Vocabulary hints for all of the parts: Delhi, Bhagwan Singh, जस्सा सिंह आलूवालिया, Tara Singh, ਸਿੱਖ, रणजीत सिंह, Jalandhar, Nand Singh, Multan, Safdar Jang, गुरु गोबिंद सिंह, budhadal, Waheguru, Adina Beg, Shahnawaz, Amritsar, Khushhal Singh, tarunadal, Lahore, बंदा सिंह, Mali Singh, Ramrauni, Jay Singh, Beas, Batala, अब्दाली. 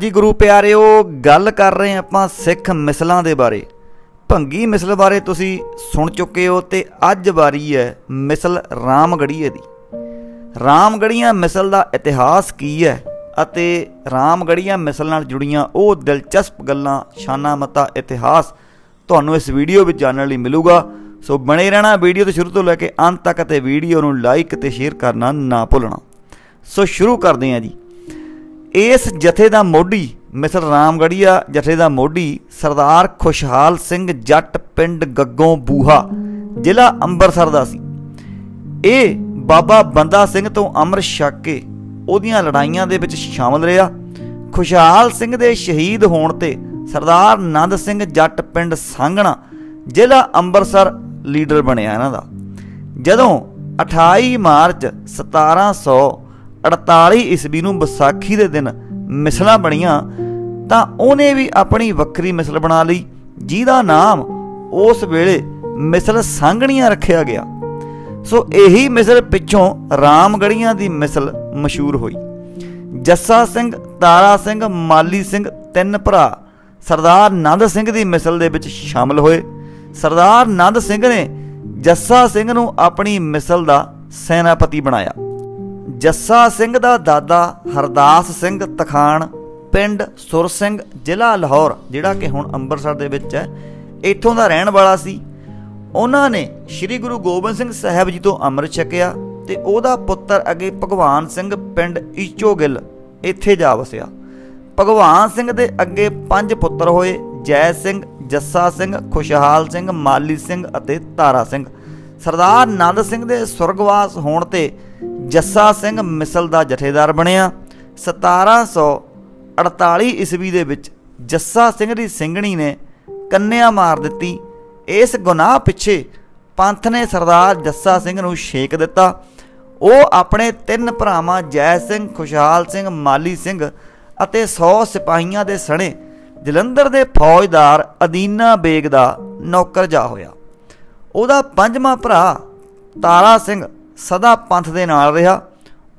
जी गुरु प्यारिओ, गल कर रहे हैं आपां सिख मिसलों के बारे। भंगी मिसल बारे तुसी सुन चुके हो ते अज बारी है मिसल रामगढ़ीए दी। रामगढ़िया मिसल का इतिहास की है अते रामगढ़िया मिसल नाल जुड़ियां वो दिलचस्प गल्लां, शाना मता इतिहास तुहानूं इस वीडियो विच जानने लई मिलूगा। सो बने रहना वीडियो तो शुरू तो लैके अंत तक, ते वीडियो नूं लाइक ते शेयर करना ना भुलना। सो शुरू करते हैं जी। इस जथे का मोढ़ी मिसल रामगढ़िया जथे का मोढ़ी सरदार खुशहाल सिंह जट पिंड गग्गों बूहा जिला अंबरसर दा सी। ए बाबा बंदा सिंह तो अमर छक के ओदियां लड़ाइयां दे विच शामिल रहा। खुशहाल सिंह दे शहीद होण ते सरदार नंद सिंह जट पिंड सांगणा जिला अंबरसर लीडर बनिया इन्हां दा। जदों 28 मार्च 1748 ईस्वी में विसाखी के दिन मिसलां बणियां तां उहने भी अपनी वक्री मिसल बना ली, जिहदा नाम उस वेले मिसल सांगणियां रखिया गया। सो यही मिसल पिछों रामगढ़िया की मिसल मशहूर हुई। जस्सा सिंह, तारा सिंह, माली सिंह तीन भरा सरदार नंद सिंह की मिसल दे विच शामिल होए। सरदार नंद सिंह ने जस्सा सिंह नूं अपनी मिसल का सेनापति बनाया। जस्सा सिंह दा दादा हरदास सिंह तखान पिंड सुर सिंह जिला लाहौर, जिहड़ा कि हुण अंबरसर दे विच है, इत्थों दा रहण वाला सी। उन्हां ने श्री गुरु गोबिंद सिंह साहब जी तो अमृत छकिया ते ओहदा पुत्र अगे भगवान सिंह पिंड इचोगिल इत्थे जा वसिया। भगवान सिंह दे अगे 5 पुत्र होए: जय सिंह, जस्सा सिंह, खुशहाल सिंह, माली सिंह अते तारा सिंह। सरदार नंद सिंह दे सुरगवास होण ते जस्सा सिंह मिसल का जथेदार बनिया। 1748 ईस्वी के जस्सा सिंह की सिंघणी ने कन्या मार दिती। इस गुनाह पिछे पंथ ने सरदार जस्सा सिंह नूं छेक दिता। वो अपने 3 भरावां जय सिंह, खुशहाल सिंह, माली सिंह अते 100 सिपाहियां दे सने जलंधर के फौजदार अदीना बेग का नौकर जा होया। उहदा 5वां भरा तारा सिंह सदा पंथ दे नाल रहा।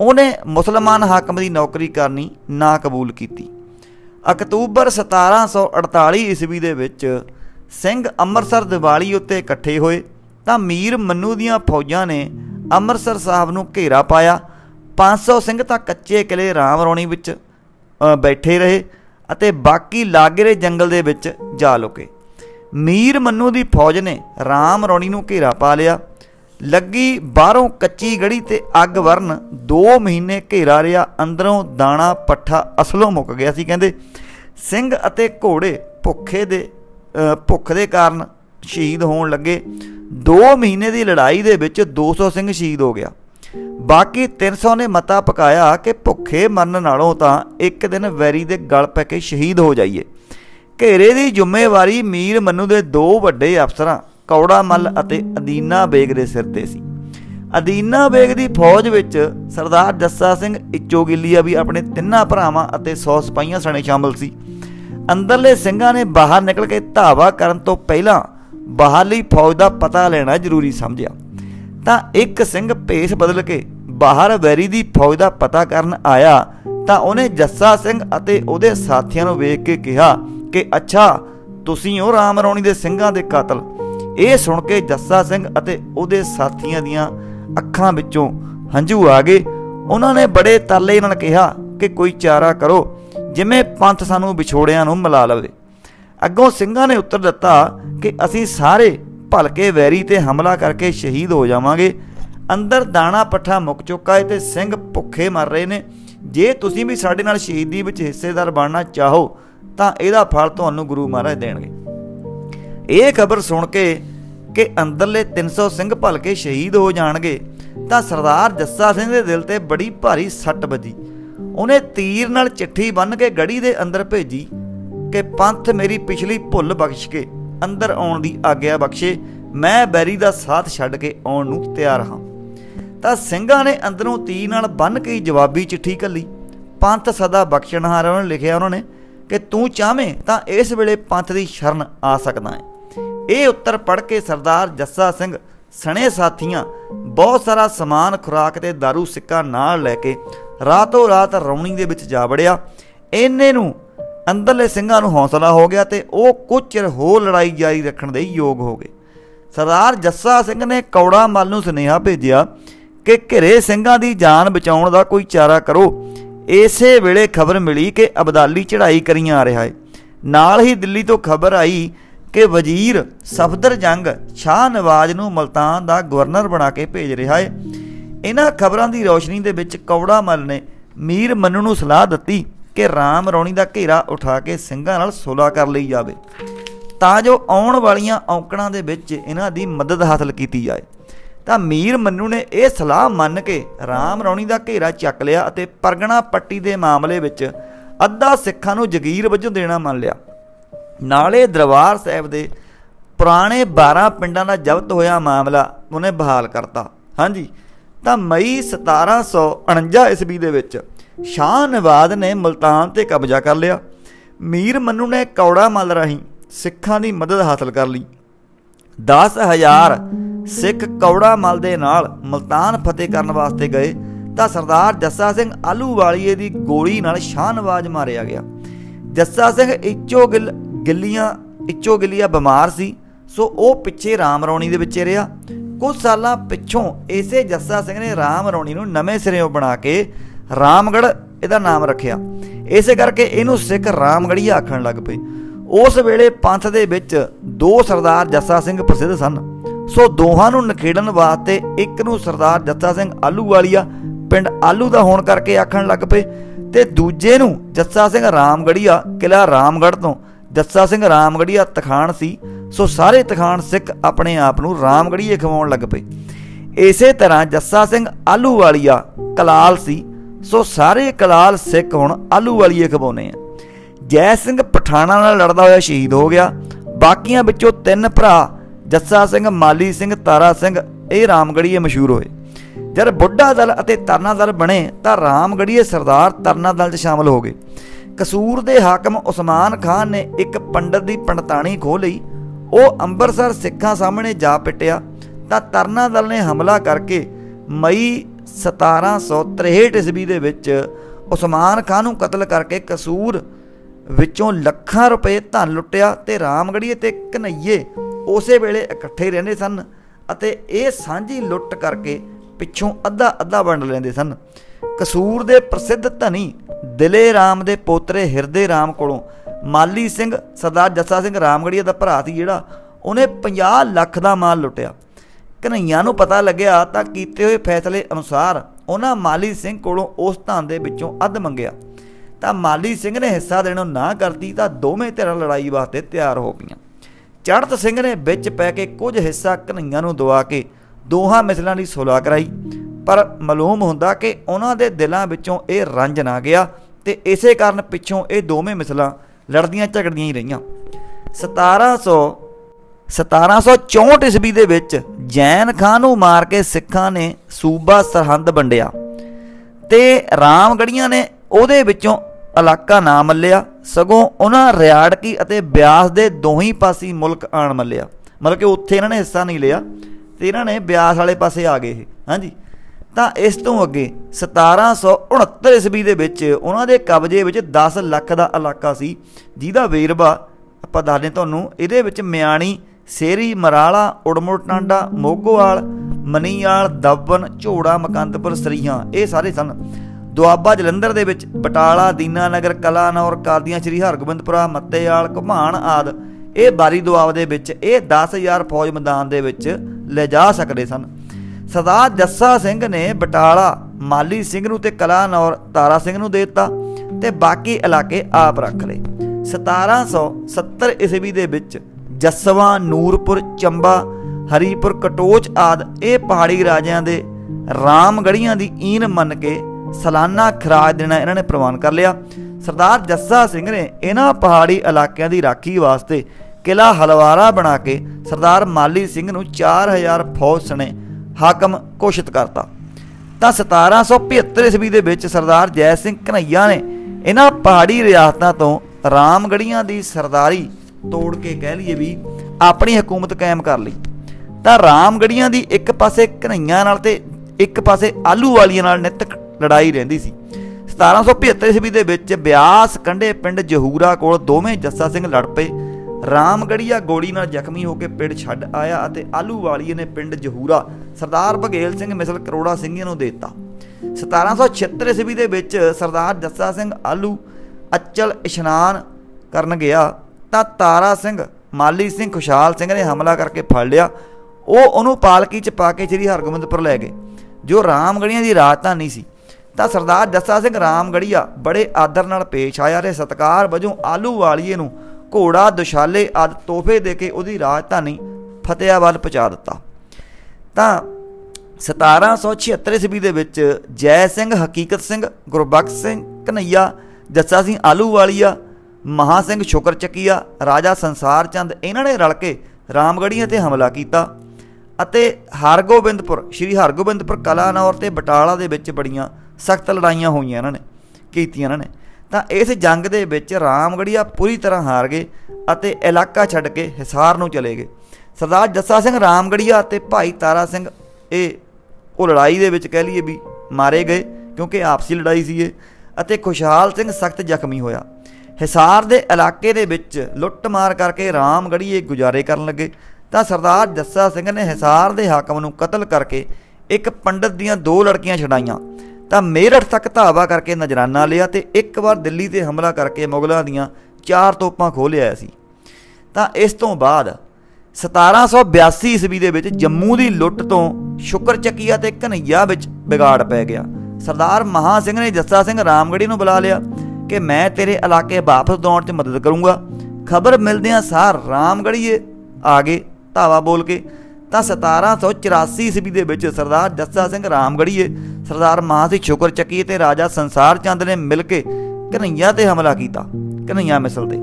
उन्हें मुसलमान हाकम की नौकरी करनी ना कबूल की। अक्तूबर 1748 ईस्वी दे विच सिंह अमृतसर दिवाली उत्ते इकट्ठे होए तां मीर मनु दीआं फौजां ने अमृतसर साहब नूं घेरा पाया। 500 सिंह तां कच्चे किले रामरौणी विच बैठे रहे अते बाकी लागेरे जंगल दे विच जा लुके। मीर मनु की फौज ने रामरौणी नूं घेरा पा लिया। लगी बाहरों कच्ची गड़ी ते अग वरन 2 महीने घेरा रहा। अंदरों दाना पट्ठा असलों मुक गया सी। कहंदे सिंह अते घोड़े भुख दे कारण शहीद होण लगे। 2 महीने की लड़ाई दे विच 200 सिंह शहीद हो गया। बाकी 300 ने मता पकाया कि भुखे मरन नालों तां एक दिन वैरी दे गल पै के शहीद हो जाइए। घेरे की जिम्मेवारी मीर मनु के 2 वड्डे अफसर कौड़ा मल अते अदीना बेग के सिर ते सी। अदीना बेग की फौज विच सरदार जस्सा सिंह इचोगिलिया भी अपने 3 भरावां अते 100 सिपाहियां सने शामिल सी। अंदरले सिंघां ने बाहर निकल के धावा करन तो पहला बाहरली फौज का पता लेना जरूरी समझिया तां एक सिंह भेष बदल के बाहर वैरी की फौज का पता करन आया तां उहने जस्सा सिंह अते उहदे साथियां नूं वेख के कहा कि अच्छा तुसीं हो रामरौणी दे सिंघां दे कातल। ये सुन के जस्सा सिंह अते उहदे साथियां दीआं अखां विचों हंझू आ गए। उन्होंने बड़े तरले नाल कहा कि कोई चारा करो जिमें पंथ सानूं विछोड़ियां नूं मिला लवे। अगों सिंघां ने उत्तर दिता कि असीं सारे भलके वैरी ते हमला करके शहीद हो जावांगे। अंदर दाना पट्ठा मुक चुका है ते सिंह भुखे मर रहे ने। जे तुसीं भी साडे नाल शहीदी विच हिस्सेदार बनना चाहो तां इहदा फल तुहानूं गुरु महाराज देणगे। ये खबर सुन के अंदरले 300 सिंह भलके शहीद हो जाणगे तां सरदार जस्सा सिंह दे दिल ते बड़ी भारी सट बजी। उहने तीर नाल चिट्ठी बन के गढ़ी दे अंदर भेजी कि पंथ मेरी पिछली भुल बख्श के अंदर आउण दी आग्या बख्शे, मैं बैरी दा साथ छड्ड के आउण नूं तिआर हां। तां सिंघां ने अंदरों तीर नाल बन के जवाबी चिट्ठी घल्ली। पंथ सदा बख्शणहार उन्होंने लिखिया उन्होंने कि तू चाहें तो इस वेले पंथ की शरण आ सकता है। ये उत्तर पढ़ के सरदार जस्सा सिंह सने साथियाँ बहुत सारा समान खुराक ते दारू सिक्का नाल लैके रातों रात रौणी दे विच जा वड़िया। इन्हें अंदरले सिंघां नूं हौसला हो गया तो वह कुछ चिर होर लड़ाई जारी रखण दे योग हो गए। सरदार जस्सा सिंह ने कौड़ा मल नूं सुनेहा भेजिया कि घिरे सिंघां दी जान बचाउण दा कोई चारा करो। इसे वेले खबर मिली कि अब्दाली चढ़ाई करी आ रहा है। नाल ही दिल्ली तो खबर आई कि वजीर सफदर जंग शाहनवाज नूं मुल्तान का गवर्नर बना के भेज रहा है। इन्हां खबरां दी रोशनी दे विच कौड़ा मल ने मीर मनु नूं सलाह दित्ती कि राम रौणी का घेरा उठा के सिंघां नाल सुलह कर लई जावे तां जो आउण वालीआं औंकणां दे विच इन्हां दी मदद हासिल कीती जाए। तो मीर मनु ने यह सलाह मन के राम रौणी का घेरा चक लिया और परगना पट्टी के मामले में अद्धा सिखा जगीर वजों देना मान लिया। नाले दरबार साहब के पुराने 12 पिंडा का जब्त होया मामला उन्हें बहाल करता। हाँ जी, तो मई 1749 ईस्वी के शाहनवाज ने मुल्तान से कब्जा कर लिया। मीर मनु ने कौड़ा मल राही सिखा की मदद हासिल कर ली। 10,000 सिख कौड़ा मल दे नाल मुल्तान फतेह करने वास्ते गए तो सरदार जस्सा सिंह आलूवालिए की गोली नाल शाहनवाज मारिया गया। जस्सा सिंह इचोगिलिया बीमार सी, सो वह पिछे राम रौणी दे विच रहा। कुछ साल पिछों इसे जस्सा सिंह ने राम रौणी नूं नवें सिरों बना के रामगढ़ इहदा नाम रखिया। इस करके इहनूं सिख रामगढ़िया आखण लग पे। उस वेले पंथ दे विच दो सरदार जस्सा सिंह प्रसिद्ध सन, सो दोहां नूं नखेड़न वास्ते एक नूं सरदार जस्सा सिंह आलूवालिया पिंड आलू दा होण करके आखण लग पे ते दूजे नूं जस्सा सिंह रामगढ़िया किला रामगढ़ तो जस्सा सिंह रामगढ़िया तखान सी, सो सारे तखान सिख अपने आप नूं रामगढ़िए खवाउण लग पे। इसे तरह जस्सा सिंह आलूवालिया कलाल सी, सो सारे कलाल सिख हुण आलूवालिए खवाउने आ। जय सिंह पठाणा नाल लड़दा होया शहीद हो गया। बाकियां विचों 3 भरा जस्सा सिंह, माली सिंह, तारा सिंह ये रामगढ़ीए मशहूर होए। जब बुढ़ा दल अते तरना दल बने तो रामगढ़ीए सरदार तरना दल च शामिल हो गए। कसूर दे हाकम ओस्मान खान ने एक पंडित की पंडताणी खो लई। वह अंबरसर सिखा सामने जा पिटिया तो तरना दल ने हमला करके मई 1763 ईस्वी दे विच ओस्मान खान नूं कतल करके कसूर विचों लखा रुपए धन लुटिया तो रामगढ़ीए ते कन्हैये उस वेले इकट्ठे रहंदे सन अते यह सांझी लुट करके पिछों अद्धा अद्धा वंड लैंदे सन। कसूर दे प्रसिद्ध धनी दिले राम दे पोतरे हिरदे राम कोलों माली सिंह सरदार जस्सा सिंह रामगढ़िया दा भरा सी जिहड़ा उहने 50 लाख दा माल लुटिया। कन्हैया नूं पता लग्या तां कीते होए फैसले अनुसार उहनां माली सिंह कोलों उस धन दे विचों अध मंगिया तां माली सिंह ने हिस्सा देणों ना करती तां दोवें धिरां लड़ाई वास्ते तैयार हो गईआं। चढ़त सिंह ने विच पै के कुछ हिस्सा कन्हैया नूं दवा के दोहां मिसलां दी सुलह कराई, पर मालूम हुंदा कि उन्हां दे दिलां विचों ये रंज ना गया ते इसे कारण पिछों ये दोवें मिसलां लड़दियां झगड़दियां ही रहियां। 1764 ईस्वी दे विच जैन खान नूं मार के सिखां ने सूबा सरहंद वंडिया ते रामगढ़ियां ने उहदे विचों इलाका ना मल्लिया, सगों उन्हें रियाड़की अते ब्यास दे दोही पासी मुल्क आण मल्लिया। मतलब कि उत्थे इन्होंने हिस्सा नहीं लिया तो इन्होंने ब्यास वाले पासे आ गए। हाँ जी, तो इस तों अगे 1769 ईस्वी दे विच उन्हां दे कब्जे विच 10 लाख का इलाका सी, जिहदा वेरवा आपां दस्सदे तुहानूं। इहदे विच म्याणी, सेरी, मराला, उड़मुड़ टांडा, मोगोवाल, मनीआल, दबन, झोड़ा, मकंदपुर, सरीहां ये सारे सन। दुआबा, जलंधर दे विच बटाला, दीनानगर, कलानौर, कादियां, श्री हरगोबिंदपुरा, मत्तेआल, घुमान आदि ये बारी दुआब दे विच ये 10,000 फौज मैदान दे विच ले जा सकदे सन। सरदार जस्सा सिंह ने बटाला माली सिंह नूं ते कलानौर तारा सिंह नूं दे दित्ता ते बाकी इलाके आप रख लए। 1770 ईस्वी दे विच जस्सवा, नूरपुर, चंबा, हरीपुर, कटोच आदि ये पहाड़ी राजियां दे रामगढ़ियां दी ईन मन के सालाना खराज देना इन्होंने प्रवान कर लिया। सरदार जस्सा सिंह ने इन्हां पहाड़ी इलाकों की राखी वास्ते किला हलवारा बना के सरदार माली सिंह नूं 4000 फौज सने हाकम घोषित करता। तो 1775 ईस्वी दे विच सरदार जय सिंह कन्हैया ने इन्हां पहाड़ी रियासतां तो रामगढ़ियां दी सरदारी तोड़ के कह लीए भी अपनी हुकूमत कायम कर ली। तो रामगढ़ियां दी एक पासे कन्हैया नाल ते एक पासे आलूवालिया नाल नित लड़ाई रहिंदी सी। 1775 ਈਸਵੀ ਦੇ ਵਿੱਚ ਬਿਆਸ ਕੰਢੇ ਪਿੰਡ ਜਹੂਰਾ ਕੋਲ ਦੋਵੇਂ ਜੱਸਾ ਸਿੰਘ ਲੜ ਪਏ। ਰਾਮਗੜੀਆ ਗੋਲੀ ਨਾਲ ਜ਼ਖਮੀ ਹੋ ਕੇ ਪਿੰਡ ਛੱਡ ਆਇਆ ਅਤੇ ਆਲੂਵਾਲੀਏ ਨੇ ਪਿੰਡ ਜਹੂਰਾ ਸਰਦਾਰ ਬਘੇਲ ਸਿੰਘ ਮਿਸਲ ਕਰੋੜਾ ਸਿੰਘੀਆਂ ਨੂੰ ਦੇ ਦਿੱਤਾ। 1776 ਈਸਵੀ ਦੇ ਵਿੱਚ ਸਰਦਾਰ ਜੱਸਾ ਸਿੰਘ ਆਲੂ ਅਚਲ ਇਸ਼ਨਾਨ ਕਰਨ ਗਿਆ ਤਾਂ ਤਾਰਾ ਸਿੰਘ, ਮਾਲੀ ਸਿੰਘ, ਖੁਸ਼ਹਾਲ ਸਿੰਘ ਨੇ ਹਮਲਾ ਕਰਕੇ ਫੜ ਲਿਆ। ਉਹ ਉਹਨੂੰ ਪਾਲਕੀ 'ਚ ਪਾ ਕੇ ਸ੍ਰੀ ਹਰਗੋਬਿੰਦਪੁਰ ਲੈ ਗਏ ਜੋ ਰਾਮਗੜੀਆਂ ਦੀ ਰਾਜਧਾਨੀ ਸੀ। ਤਾਂ ਸਰਦਾਰ ਜੱਸਾ ਸਿੰਘ ਰਾਮਗੜੀਆ ਬੜੇ ਆਦਰ ਨਾਲ ਪੇਸ਼ ਆਇਆ ਤੇ ਸਤਿਕਾਰ ਵਜੋਂ ਆਲੂਵਾਲੀਏ ਨੂੰ ਘੋੜਾ, ਦੁਸ਼ਾਲੇ ਆਦਿ ਤੋਹਫੇ ਦੇ ਕੇ ਉਹਦੀ ਰਾਜਧਾਨੀ ਫਤਿਆਬਾਦ ਪਹੁੰਚਾ ਦਿੱਤਾ। ਤਾਂ 1776 ਈਸਵੀ ਦੇ ਵਿੱਚ ਜੈ ਸਿੰਘ, ਹਕੀਕਤ ਸਿੰਘ, ਗੁਰਬਖਸ਼ ਸਿੰਘ ਕਨਈਆ, ਜੱਸਾ ਸਿੰਘ ਆਲੂਵਾਲੀਆ, ਮਹਾ ਸਿੰਘ ਸ਼ੁਕਰ ਚੱਕੀਆ, ਰਾਜਾ ਸੰਸਾਰ ਚੰਦ ਇਹਨਾਂ ਨੇ ਰਲ ਕੇ ਰਾਮਗੜੀਆਂ 'ਤੇ ਹਮਲਾ ਕੀਤਾ ਅਤੇ ਹਰਗੋਬਿੰਦਪੁਰ, ਸ਼੍ਰੀ ਹਰਗੋਬਿੰਦਪੁਰ, ਕਲਾਨੌਰ ਅਤੇ ਬਟਾਲਾ ਦੇ ਵਿੱਚ ਬੜੀਆਂ ਸਖਤ ਲੜਾਈਆਂ ਹੋਈਆਂ ਇਹਨਾਂ ਨੇ। ਤਾਂ ਇਸ ਜੰਗ ਦੇ ਵਿੱਚ ਰਾਮਗੜੀਆ ਪੂਰੀ ਤਰ੍ਹਾਂ ਹਾਰ ਗਏ ਅਤੇ ਇਲਾਕਾ ਛੱਡ ਕੇ ਹਿਸਾਰ ਨੂੰ ਚਲੇ ਗਏ। ਸਰਦਾਰ ਜੱਸਾ ਸਿੰਘ ਰਾਮਗੜੀਆ ਅਤੇ ਭਾਈ ਤਾਰਾ ਸਿੰਘ ਉਹ ਲੜਾਈ ਦੇ ਵਿੱਚ ਕਹਿ ਲਈਏ ਵੀ ਮਾਰੇ ਗਏ ਕਿਉਂਕਿ ਆਪਸੀ ਲੜਾਈ ਸੀ ਇਹ, ਅਤੇ ਖੁਸ਼ਹਾਲ ਸਿੰਘ ਸਖਤ ਜ਼ਖਮੀ ਹੋਇਆ। ਹਿਸਾਰ ਦੇ ਇਲਾਕੇ ਦੇ ਵਿੱਚ ਲੁੱਟਮਾਰ ਕਰਕੇ ਰਾਮਗੜੀਏ ਗੁਜ਼ਾਰੇ ਕਰਨ ਲੱਗੇ। ਤਾਂ ਸਰਦਾਰ ਜੱਸਾ ਸਿੰਘ ਨੇ ਹਿਸਾਰ ਦੇ ਹਾਕਮ ਨੂੰ ਕਤਲ ਕਰਕੇ ਇੱਕ ਪੰਡਤ ਦੀਆਂ ਦੋ ਲੜਕੀਆਂ ਛਡਾਈਆਂ। ਤਾਂ ਮੇਰਠ ਤੱਕ ਧਾਵਾ ਕਰਕੇ ਨਜ਼ਰਾਨਾ ਲਿਆ ਅਤੇ ਇੱਕ ਵਾਰ ਦਿੱਲੀ 'ਤੇ ਹਮਲਾ ਕਰਕੇ ਮੁਗਲਾਂ ਦੀਆਂ 4 ਤੋਪਾਂ ਖੋਹ ਲਿਆਇਆ ਸੀ। ਤਾਂ ਇਸ ਤੋਂ ਬਾਅਦ 1782 ਈਸਵੀ ਦੇ ਵਿੱਚ ਜੰਮੂ ਦੀ ਲੁੱਟ ਤੋਂ ਸ਼ੁਕਰ ਚੱਕੀਆ ਅਤੇ ਕਨਈਆ ਵਿੱਚ ਵਿਗਾੜ ਪੈ ਗਿਆ। ਸਰਦਾਰ ਮਹਾ ਸਿੰਘ ਨੇ ਜੱਸਾ ਸਿੰਘ ਰਾਮਗੜ੍ਹੀ ਨੂੰ ਬੁਲਾ ਲਿਆ ਕਿ ਮੈਂ ਤੇਰੇ ਇਲਾਕੇ ਵਾਪਸ ਦੌੜਨ 'ਚ ਮਦਦ ਕਰੂੰਗਾ। ਖਬਰ ਮਿਲਦਿਆਂ ਸਾਰ ਰਾਮਗੜ੍ਹੀਏ ਆ ਗਏ ਧਾਵਾ ਬੋਲ ਕੇ। ਤਾਂ 1784 ਈਸਵੀ ਦੇ ਵਿੱਚ ਸਰਦਾਰ ਜੱਸਾ ਸਿੰਘ ਰਾਮਗੜ੍ਹੀਏ, ਸਰਦਾਰ ਮਹਾਂ ਸਿੰਘ ਸ਼ੁਕਰ ਚੱਕੀਏ ਅਤੇ ਰਾਜਾ ਸੰਸਾਰ ਚੰਦ ਨੇ ਮਿਲ ਕੇ ਕਨਈਆ 'ਤੇ ਹਮਲਾ ਕੀਤਾ, ਕਨਈਆ ਮਿਸਲ 'ਤੇ।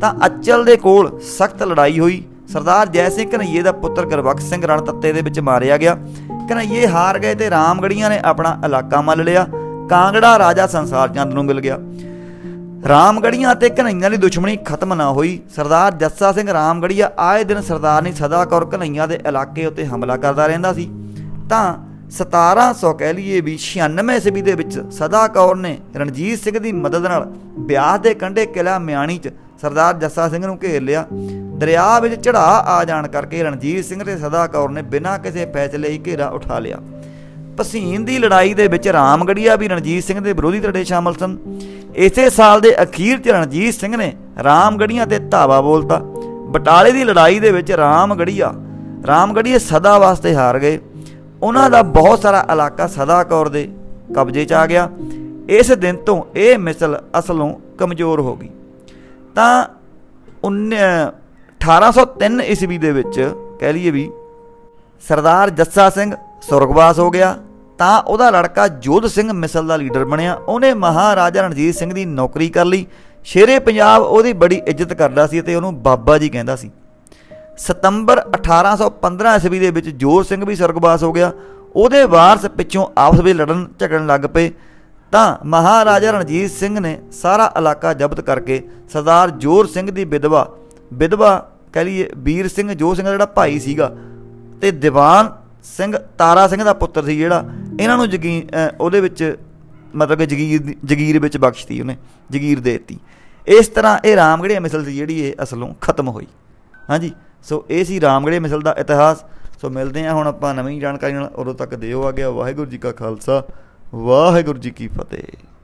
ਤਾਂ ਅਚਲ ਦੇ ਕੋਲ ਸਖਤ ਲੜਾਈ ਹੋਈ। ਸਰਦਾਰ ਜੈ ਸਿੰਘ ਕਨਈਏ ਦਾ ਪੁੱਤਰ ਗੁਰਬਖਸ਼ ਸਿੰਘ ਰਣਤੱਤੇ ਦੇ ਵਿੱਚ ਮਾਰਿਆ ਗਿਆ। ਕਨਈਏ ਹਾਰ ਗਏ ਅਤੇ ਰਾਮਗੜ੍ਹੀਆਂ ਨੇ ਆਪਣਾ ਇਲਾਕਾ ਮੰਨ ਲਿਆ। ਕਾਂਗੜਾ ਰਾਜਾ ਸੰਸਾਰ ਚੰਦ ਨੂੰ ਮਿਲ ਗਿਆ। ਰਾਮਗੜ੍ਹੀਆਂ ਅਤੇ ਕਨਈਆਂ ਦੀ ਦੁਸ਼ਮਣੀ ਖਤਮ ਨਾ ਹੋਈ। ਸਰਦਾਰ ਜੱਸਾ ਸਿੰਘ ਰਾਮਗੜ੍ਹੀਆ ਆਏ ਦਿਨ ਸਰਦਾਰਨੀ ਸਦਾ ਕੌਰ ਕਨਈਆਂ ਦੇ ਇਲਾਕੇ ਉੱਤੇ ਹਮਲਾ ਕਰਦਾ ਰਹਿੰਦਾ ਸੀ। ਤਾਂ 1796 ਈਸਵੀ ਦੇ ਵਿੱਚ ਸਦਾ ਕੌਰ ਨੇ ਰਣਜੀਤ ਸਿੰਘ ਦੀ ਮਦਦ ਨਾਲ ਬਿਆਸ ਦੇ ਕੰਢੇ ਕਿਲ੍ਹਾ ਮਿਆਣੀ 'ਚ ਸਰਦਾਰ ਜੱਸਾ ਸਿੰਘ ਨੂੰ ਘੇਰ ਲਿਆ। ਦਰਿਆ ਵਿੱਚ ਚੜ੍ਹਾਅ ਆ ਜਾਣ ਕਰਕੇ ਰਣਜੀਤ ਸਿੰਘ ਤੇ ਸਦਾ ਕੌਰ ਨੇ ਬਿਨਾਂ ਕਿਸੇ ਫੈਸਲੇ ਹੀ ਘੇਰਾ ਉਠਾ ਲਿਆ। ਪਸੀਨ ਦੀ ਲੜਾਈ ਦੇ ਵਿੱਚ ਰਾਮਗੜ੍ਹੀਆ ਵੀ ਰਣਜੀਤ ਸਿੰਘ ਦੇ ਵਿਰੋਧੀ ਧੜੇ ਸ਼ਾਮਲ ਸਨ। ਇਸੇ ਸਾਲ ਦੇ ਅਖੀਰ 'ਚ ਰਣਜੀਤ ਸਿੰਘ ਨੇ ਰਾਮਗੜ੍ਹੀਆਂ 'ਤੇ ਧਾਵਾ ਬੋਲਤਾ। ਬਟਾਲੇ ਦੀ ਲੜਾਈ ਦੇ ਵਿੱਚ ਰਾਮਗੜ੍ਹੀਏ ਸਦਾ ਵਾਸਤੇ ਹਾਰ ਗਏ। ਉਹਨਾਂ ਦਾ ਬਹੁਤ ਸਾਰਾ ਇਲਾਕਾ ਸਦਾ ਕੌਰ ਦੇ ਕਬਜ਼ੇ 'ਚ ਆ ਗਿਆ। ਇਸ ਦਿਨ ਤੋਂ ਇਹ ਮਿਸਲ ਅਸਲੋਂ ਕਮਜ਼ੋਰ ਹੋ ਗਈ। ਤਾਂ 1803 ਈਸਵੀ ਦੇ ਵਿੱਚ ਕਹਿ ਲਈਏ ਵੀ ਸਰਦਾਰ ਜੱਸਾ ਸਿੰਘ ਸੁਰਗਵਾਸ ਹੋ ਗਿਆ। ਤਾਂ ਉਹਦਾ ਲੜਕਾ ਜੋਧ ਸਿੰਘ ਮਿਸਲ ਦਾ ਲੀਡਰ ਬਣਿਆ। ਉਹਨੇ ਮਹਾਰਾਜਾ ਰਣਜੀਤ ਸਿੰਘ ਦੀ ਨੌਕਰੀ ਕਰ ਲਈ। ਸ਼ੇਰੇ ਪੰਜਾਬ ਉਹਦੀ ਬੜੀ ਇੱਜ਼ਤ ਕਰਦਾ ਸੀ ਅਤੇ ਉਹਨੂੰ ਬਾਬਾ ਜੀ ਕਹਿੰਦਾ ਸੀ। ਸਤੰਬਰ 1815 ਈਸਵੀ ਦੇ ਵਿੱਚ ਜੋਧ ਸਿੰਘ ਵੀ ਸੁਰਗਵਾਸ ਹੋ ਗਿਆ। ਉਹਦੇ ਵਾਰਸ ਪਿੱਛੋਂ ਆਪਸ ਵਿੱਚ ਲੜਨ ਝਗੜਨ ਲੱਗ ਪਏ। ਤਾਂ ਮਹਾਰਾਜਾ ਰਣਜੀਤ ਸਿੰਘ ਨੇ ਸਾਰਾ ਇਲਾਕਾ ਜ਼ਬਤ ਕਰਕੇ ਸਰਦਾਰ ਜੋਧ ਸਿੰਘ ਦੀ ਵਿਧਵਾ ਕਹਿ ਲਈਏ ਵੀਰ ਸਿੰਘ, ਜੋਧ ਸਿੰਘ ਦਾ ਜਿਹੜਾ ਭਾਈ ਸੀਗਾ, ਅਤੇ ਦੀਵਾਨ ਸਿੰਘ, ਤਾਰਾ ਸਿੰਘ ਦਾ ਪੁੱਤਰ ਸੀ ਜਿਹੜਾ, ਇਹਨਾਂ ਨੂੰ ਉਹਦੇ ਵਿੱਚ ਮਤਲਬ ਕਿ ਜਗੀਰ ਵਿੱਚ ਬਖਸ਼ਤੀ, ਉਹਨੇ ਜਗੀਰ ਦੇ ਦਿੱਤੀ। ਇਸ ਤਰ੍ਹਾਂ ਇਹ ਰਾਮਗੜ੍ਹੀਆ ਮਿਸਲ ਸੀ ਜਿਹੜੀ ਇਹ ਅਸਲੋਂ ਖਤਮ ਹੋਈ। ਹਾਂਜੀ, ਸੋ ਇਹ ਸੀ ਰਾਮਗੜ੍ਹੀਆ ਮਿਸਲ ਦਾ ਇਤਿਹਾਸ। ਸੋ ਮਿਲਦੇ ਹਾਂ ਹੁਣ ਆਪਾਂ ਨਵੀਂ ਜਾਣਕਾਰੀ ਨਾਲ। ਉਦੋਂ ਤੱਕ ਦਿਓ ਆਗਿਆ। ਵਾਹਿਗੁਰੂ ਜੀ ਕਾ ਖਾਲਸਾ, ਵਾਹਿਗੁਰੂ ਜੀ ਕੀ ਫਤਿਹ।